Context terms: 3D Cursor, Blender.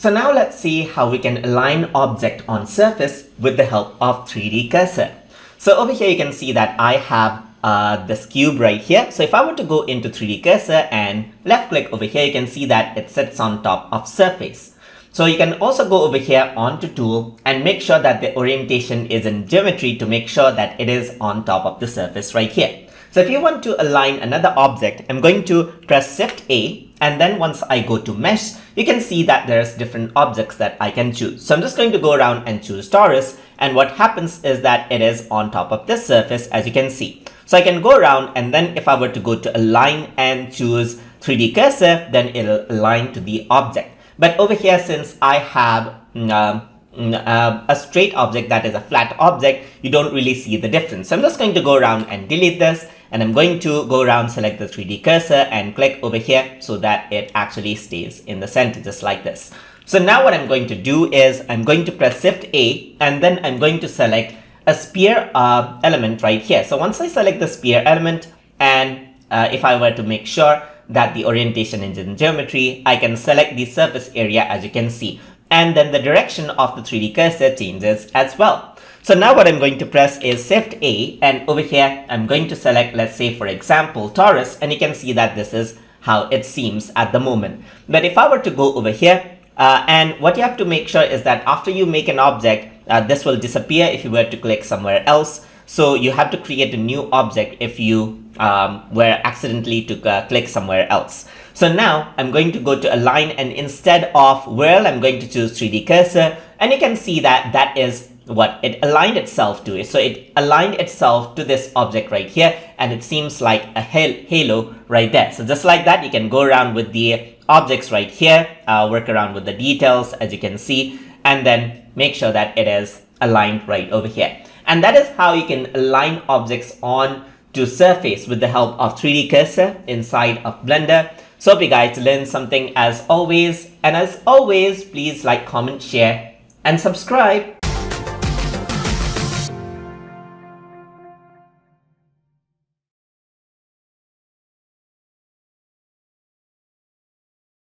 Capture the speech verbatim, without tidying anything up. So now let's see how we can align object on surface with the help of three D cursor. So over here you can see that I have uh, this cube right here. So if I were to go into three D cursor and left click over here, you can see that it sits on top of surface. So you can also go over here onto tool and make sure that the orientation is in geometry to make sure that it is on top of the surface right here. So if you want to align another object, I'm going to press Shift A, and then once I go to mesh, you can see that there's different objects that I can choose. So I'm just going to go around and choose Taurus, and what happens is that it is on top of this surface, as you can see. So I can go around, and then if I were to go to align and choose three D cursor, then it'll align to the object. But over here, since I have um, Uh, a straight object, that is a flat object, you don't really see the difference. So I'm just going to go around and delete this, and I'm going to go around, select the three D cursor and click over here so that it actually stays in the center, just like this. So now what I'm going to do is I'm going to press Shift A, and then I'm going to select a sphere uh, element right here. So once I select the sphere element, and uh, if I were to make sure that the orientation is in geometry, I can select the surface area, as you can see. And then the direction of the three D cursor changes as well. So now what I'm going to press is Shift A, and over here I'm going to select, let's say for example, Taurus, and you can see that this is how it seems at the moment. But if I were to go over here, uh, and what you have to make sure is that after you make an object, uh, this will disappear if you were to click somewhere else. So you have to create a new object if you um, were accidentally to uh, click somewhere else. So now I'm going to go to align, and instead of whirl, I'm going to choose three D cursor, and you can see that that is what it aligned itself to. So it aligned itself to this object right here, and it seems like a halo right there. So just like that, you can go around with the objects right here, uh, work around with the details, as you can see, and then make sure that it is aligned right over here. And that is how you can align objects on to surface with the help of three D cursor inside of Blender. So hope you guys learned something as always. And as always, please like, comment, share, and subscribe.